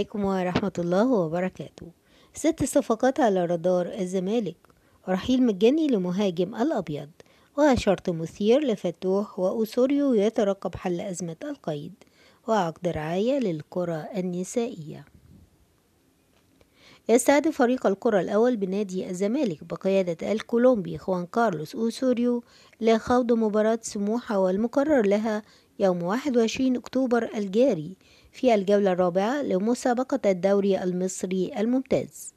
عليكم ورحمة الله وبركاته. 6 صفقات على رادار الزمالك: رحيل مجاني لمهاجم الابيض، وشرط مثير لفتوح، وأوسوريو يترقب حل أزمة القيد، وعقد رعاية للكرة النسائية. يستعد فريق الكرة الأول بنادي الزمالك بقيادة الكولومبي خوان كارلوس أوسوريو لخوض مباراة سموحة والمقرر لها يوم 21 أكتوبر الجاري في الجولة الرابعة لمسابقة الدوري المصري الممتاز.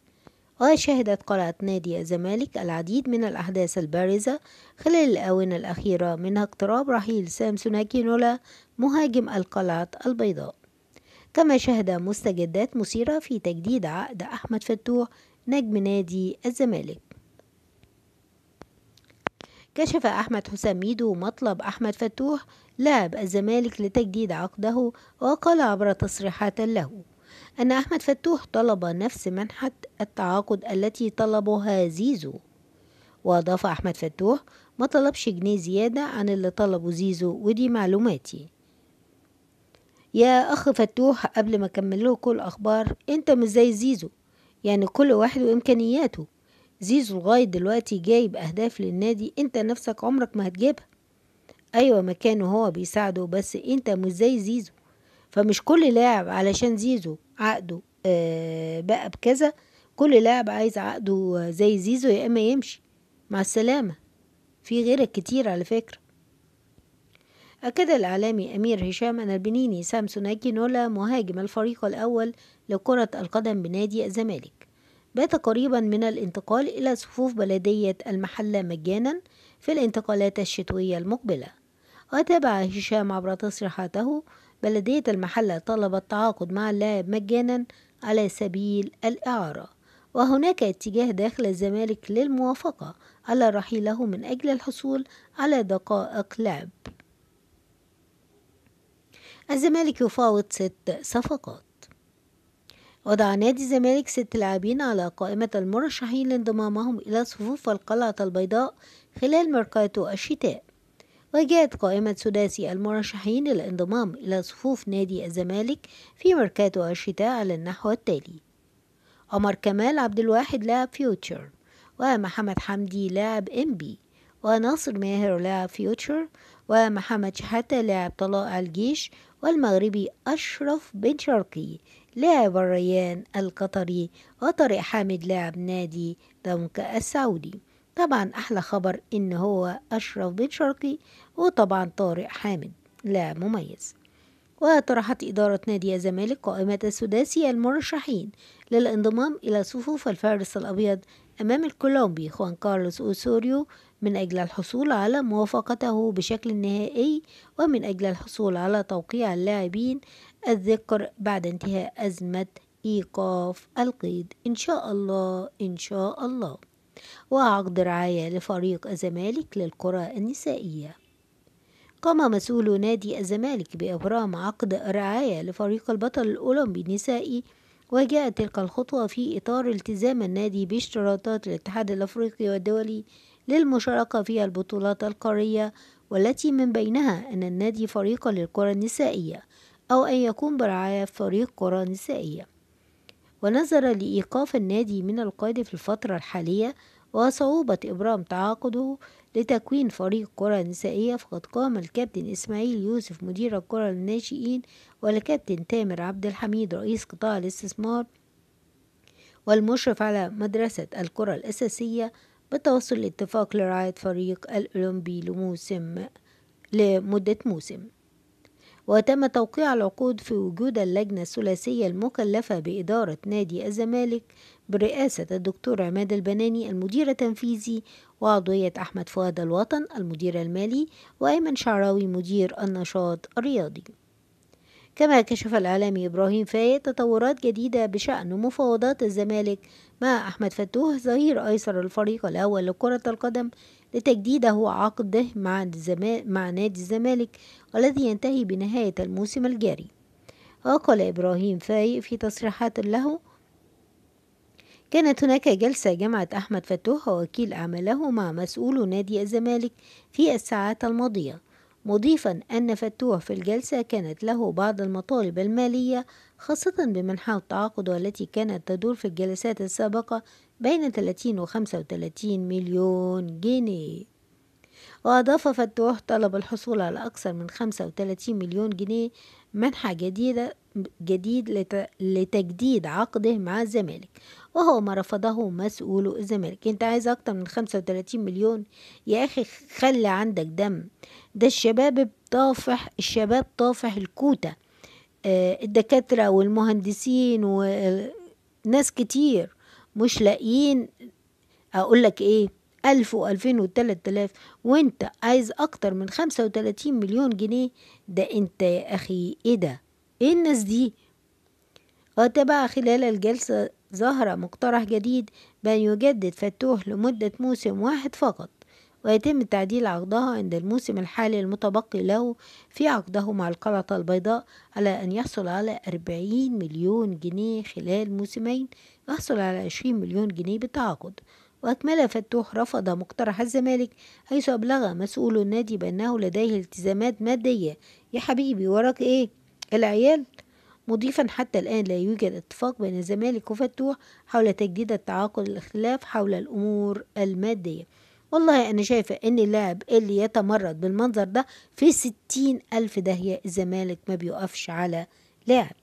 وشهدت قلعة نادي الزمالك العديد من الأحداث البارزة خلال الآونة الأخيرة، منها اقتراب رحيل سامسون اكينولا مهاجم القلعة البيضاء، كما شهد مستجدات مثيرة في تجديد عقد أحمد فتوح نجم نادي الزمالك. كشف أحمد حسام ميدو مطلب أحمد فتوح لاعب الزمالك لتجديد عقده، وقال عبر تصريحات له أن أحمد فتوح طلب نفس منحة التعاقد التي طلبها زيزو. وأضاف أحمد فتوح: ما طلبش جنيه زيادة عن اللي طلبه زيزو، ودي معلوماتي. يا أخ فتوح، قبل ما أكمل له كل أخبار، أنت مش زي زيزو، يعني كل واحد وإمكانياته. زيزو لغاية دلوقتي جايب أهداف للنادي أنت نفسك عمرك ما هتجيبها. أيوة مكانه هو بيساعده، بس أنت مش زي زيزو. فمش كل لاعب علشان زيزو عقده بقى بكذا، كل لاعب عايز عقده زي زيزو، يا إما يمشي مع السلامة. في غيرك كتير على فكرة. أكد الإعلامي أمير هشام أن البنيني سامسون اكينولا مهاجم الفريق الأول لكرة القدم بنادي الزمالك بات قريبا من الانتقال إلى صفوف بلدية المحلة مجانا في الانتقالات الشتوية المقبلة. وتابع هشام عبر تصريحاته: بلدية المحلة طلبت تعاقد مع اللاعب مجانا على سبيل الإعارة، وهناك اتجاه داخل الزمالك للموافقة على رحيله من أجل الحصول على دقائق لعب. الزمالك يفاوض 6 صفقات. وضع نادي الزمالك 6 لاعبين على قائمة المرشحين لانضمامهم إلى صفوف القلعة البيضاء خلال ميركاتو الشتاء. وجاءت قائمة سداسي المرشحين للانضمام إلى صفوف نادي الزمالك في ميركاتو الشتاء على النحو التالي: عمر كمال عبد الواحد لاعب فيوتشر، ومحمد حمدي لاعب إنبي، وناصر ماهر لاعب فيوتشر، ومحمد شحاتة لاعب طلائع الجيش، والمغربي اشرف بن شرقي لاعب الريان القطري، وطارق حامد لاعب نادي دمك السعودي. طبعا احلى خبر ان هو اشرف بن شرقي، وطبعا طارق حامد لاعب مميز. وطرحت اداره نادي الزمالك قائمه السداسي المرشحين للانضمام الى صفوف الفارس الابيض امام الكولومبي خوان كارلوس أوسوريو من أجل الحصول على موافقته بشكل نهائي، ومن أجل الحصول على توقيع اللاعبين الذكر بعد انتهاء أزمة إيقاف القيد إن شاء الله إن شاء الله، وعقد رعاية لفريق الزمالك للكرة النسائية. قام مسؤول نادي الزمالك بإبرام عقد رعاية لفريق البطل الأولمبي النسائي، وجاءت تلك الخطوة في إطار التزام النادي باشتراطات الاتحاد الأفريقي والدولي للمشاركة في البطولات القارية، والتي من بينها أن النادي فريق للكرة النسائية أو أن يكون برعاية فريق كرة نسائية. ونظرا لإيقاف النادي من القيد في الفترة الحالية وصعوبة إبرام تعاقده لتكوين فريق كرة نسائية، فقد قام الكابتن اسماعيل يوسف مدير الكرة للناشئين، والكابتن تامر عبد الحميد رئيس قطاع الاستثمار والمشرف على مدرسة الكرة الأساسية بالتوصل لاتفاق لرعاية فريق الأولمبي لمدة موسم. وتم توقيع العقود في وجود اللجنة الثلاثية المكلفة بإدارة نادي الزمالك برئاسة الدكتور عماد البناني المدير التنفيذي، وعضوية أحمد فؤاد الوطن المدير المالي، وأيمن شعراوي مدير النشاط الرياضي. كما كشف الإعلامي إبراهيم فايد تطورات جديدة بشأن مفاوضات الزمالك مع أحمد فتوح ظهير أيسر الفريق الأول لكرة القدم لتجديده عقده مع نادي الزمالك، والذي ينتهي بنهاية الموسم الجاري. وقال إبراهيم فايد في تصريحات له: كانت هناك جلسة جمعت أحمد فتوح ووكيل أعماله مع مسؤول نادي الزمالك في الساعات الماضية، مضيفا أن فتوح في الجلسة كانت له بعض المطالب المالية خاصة بمنحة التعاقد والتي كانت تدور في الجلسات السابقة بين 30 و 35 مليون جنيه. وأضاف فتوح طلب الحصول على أكثر من 35 مليون جنيه منحة جديد لتجديد عقده مع الزمالك، وهو ما رفضه مسؤول الزمالك. انت عايز اكتر من 35 مليون يا اخي؟ خلي عندك دم. ده الشباب طافح، الشباب طافح الكوتة، الدكاترة والمهندسين وناس كتير مش لاقيين اقولك ايه 1000 و2000 و3000، وانت عايز اكتر من 35 مليون جنيه؟ ده انت يا اخي ايه ده؟ ايه الناس دي؟ وتبع خلال الجلسة ظهر مقترح جديد بأن يجدد فتوح لمدة موسم واحد فقط، ويتم تعديل عقدها عند الموسم الحالي المتبقي له في عقده مع القلعة البيضاء على أن يحصل على 40 مليون جنيه خلال موسمين، ويحصل على 20 مليون جنيه بالتعاقد. وأكمل فتوح رفض مقترح الزمالك، حيث أبلغ مسؤول النادي بأنه لديه التزامات مادية. يا حبيبي وراك إيه؟ العيال؟ مضيفا حتى الآن لا يوجد اتفاق بين الزمالك وفتوح حول تجديد التعاقد، الاختلاف حول الأمور المادية. والله أنا شايفة إن اللاعب اللي يتمرد بالمنظر ده في 60,000 داهية. الزمالك ما بيقفش على لاعب،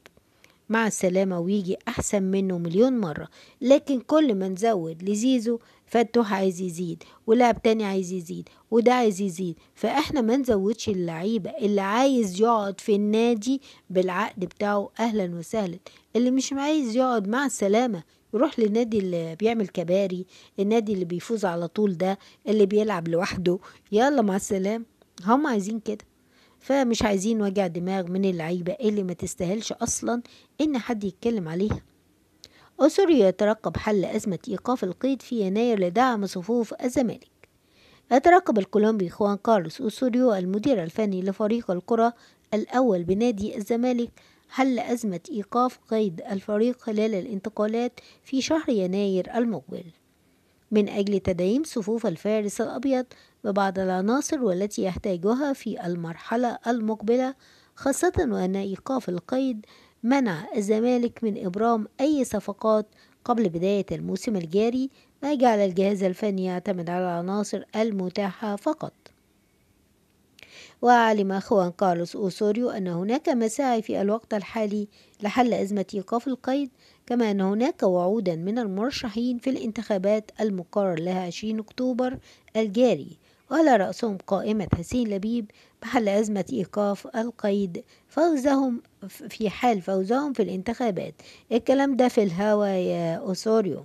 مع السلامة ويجي أحسن منه مليون مرة. لكن كل ما نزود لزيزو فتوح عايز يزيد، ولاعب تاني عايز يزيد، وده عايز يزيد، فإحنا ما نزودش اللعيبة. اللي عايز يقعد في النادي بالعقد بتاعه أهلا وسهلا، اللي مش عايز يقعد مع السلامة يروح للنادي اللي بيعمل كباري، النادي اللي بيفوز على طول، ده اللي بيلعب لوحده، يلا مع السلامة. هم عايزين كده، فمش عايزين وجع دماغ من اللعيبة اللي ما تستاهلش أصلا إن حد يتكلم عليها. أوسوريو يترقب حل أزمة إيقاف القيد في يناير لدعم صفوف الزمالك. يترقب الكولومبي خوان كارلوس أوسوريو المدير الفني لفريق الكرة الأول بنادي الزمالك حل أزمة إيقاف قيد الفريق خلال الانتقالات في شهر يناير المقبل من أجل تدعيم صفوف الفارس الأبيض ببعض العناصر والتي يحتاجها في المرحلة المقبلة، خاصة وأن إيقاف القيد منع الزمالك من إبرام أي صفقات قبل بداية الموسم الجاري، ما جعل الجهاز الفني يعتمد على العناصر المتاحة فقط. وعلم خوان كارلوس أوسوريو أن هناك مساعي في الوقت الحالي لحل أزمة إيقاف القيد، كما أن هناك وعودا من المرشحين في الانتخابات المقرر لها 20 أكتوبر الجاري، وعلى رأسهم قائمة حسين لبيب بحل أزمة إيقاف القيد في حال فوزهم في الانتخابات. الكلام ده في الهوا يا أوسوريو.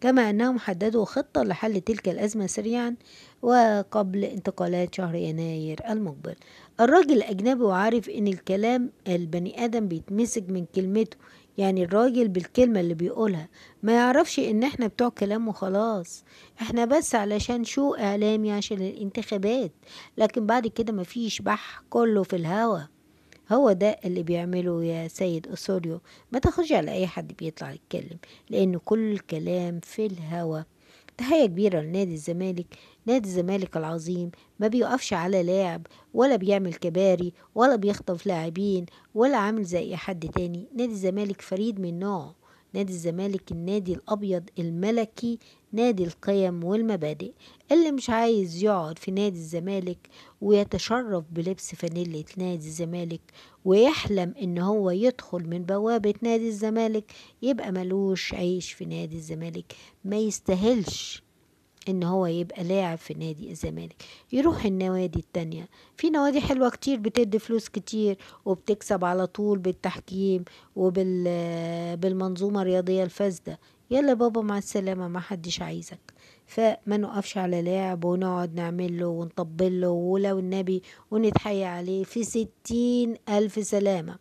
كما أنهم حددوا خطة لحل تلك الأزمة سريعا وقبل انتقالات شهر يناير المقبل. الراجل أجنبي وعارف إن الكلام البني آدم بيتمسك من كلمته، يعني الراجل بالكلمة اللي بيقولها ما يعرفش إن إحنا بتوع كلام وخلاص، إحنا بس علشان شو إعلامي عشان الانتخابات، لكن بعد كده مفيش بح، كله في الهوا. هو ده اللي بيعمله يا سيد أوسوريو، ما تاخدش على أي حد بيطلع يتكلم لأن كل الكلام في الهوا. تحية كبيرة لنادي الزمالك، نادي الزمالك العظيم ما بيقفش على لاعب ولا بيعمل كباري ولا بيخطف لاعبين ولا عامل زي حد تاني. نادي الزمالك فريد من نوعه، نادي الزمالك النادي الأبيض الملكي، نادي القيم والمبادئ. اللي مش عايز يقعد في نادي الزمالك ويتشرف بلبس فانيلة نادي الزمالك ويحلم ان هو يدخل من بوابة نادي الزمالك يبقى ملوش عيش في نادي الزمالك، ما يستاهلش ان هو يبقى لاعب في نادي الزمالك، يروح النوادي التانية. في نوادي حلوة كتير بتدي فلوس كتير وبتكسب على طول بالتحكيم وبالمنظومة الرياضية الفاسدة، يلا بابا مع السلامة ما حدش عايزك. فما نقفش على لاعب ونقعد نعمله ونطبله ولو النبي ونتحيى عليه في 60,000 سلامة.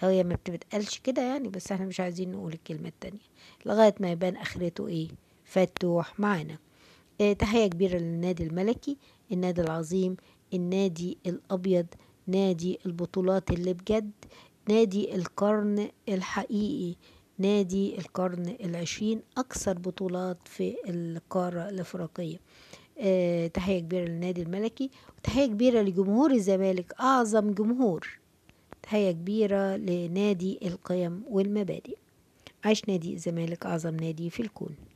هي ما بتبتقلش كده يعني، بس احنا مش عايزين نقول الكلمة التانية لغاية ما يبان اخرته ايه. فتوح معنا. تحية كبيرة للنادي الملكي، النادي العظيم، النادي الأبيض، نادي البطولات اللي بجد، نادي القرن الحقيقي، نادي القرن 20، أكثر بطولات في القارة الأفريقية. تحية كبيرة للنادي الملكي، وتحية كبيرة لجمهور الزمالك أعظم جمهور، تحية كبيرة لنادي القيم والمبادئ. عاش نادي الزمالك، أعظم نادي في الكون.